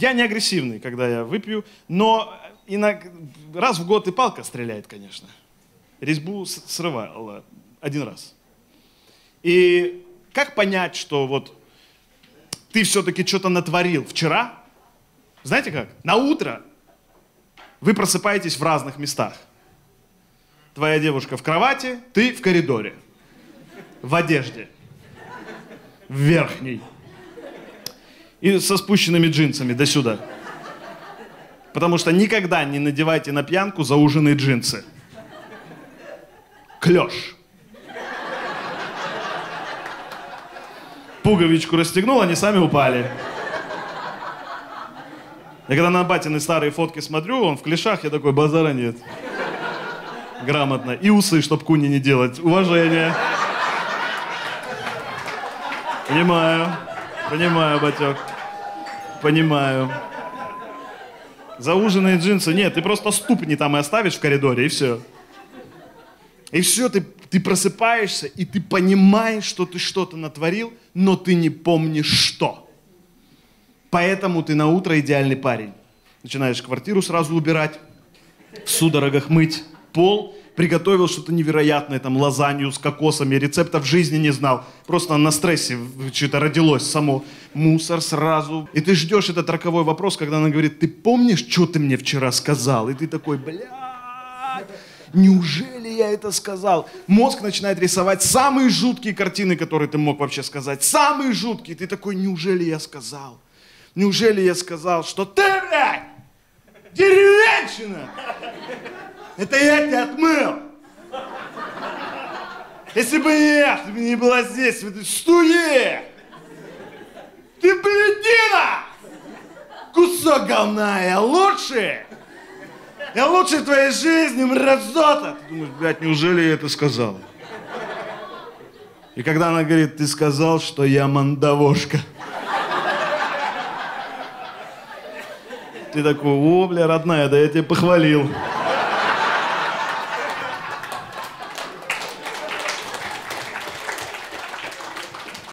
Я не агрессивный, когда я выпью, но иногда, раз в год и палка стреляет, конечно. Резьбу срывала один раз. И как понять, что вот ты все-таки что-то натворил вчера? Знаете как? На утро вы просыпаетесь в разных местах. Твоя девушка в кровати, ты в коридоре. В одежде. В верхней. И со спущенными джинсами до сюда. Потому что никогда не надевайте на пьянку зауженные джинсы. Клёш. Пуговичку расстегнул, они сами упали. Я когда на Батины старые фотки смотрю, он в клешах, я такой, базара нет. Грамотно. И усы, чтоб куни не делать. Уважение. Понимаю. Понимаю, батёк. Понимаю. Зауженные джинсы. Нет, ты просто ступни там и оставишь в коридоре, и все. И все, ты просыпаешься, и ты понимаешь, что ты что-то натворил, но ты не помнишь что. Поэтому ты на утро идеальный парень. Начинаешь квартиру сразу убирать, в судорогах мыть пол, приготовил что-то невероятное, там лазанью с кокосами, рецептов в жизни не знал. Просто на стрессе что-то родилось само. Мусор сразу. И ты ждешь этот роковой вопрос, когда она говорит, ты помнишь, что ты мне вчера сказал? И ты такой, блядь. Неужели я это сказал? Мозг начинает рисовать самые жуткие картины, которые ты мог вообще сказать. Самые жуткие. Ты такой, неужели я сказал? Неужели я сказал, что ты, блядь, деревенщина? Это я тебя отмыл. Если бы я, ты бы не была здесь, в этой студии. Ты блядина! Кусок говна, я лучше. Я лучше в твоей жизни, мразота! Ты думаешь, блядь, неужели я это сказал? И когда она говорит, ты сказал, что я мандавошка. Ты такой, о, бля, родная, да я тебя похвалил.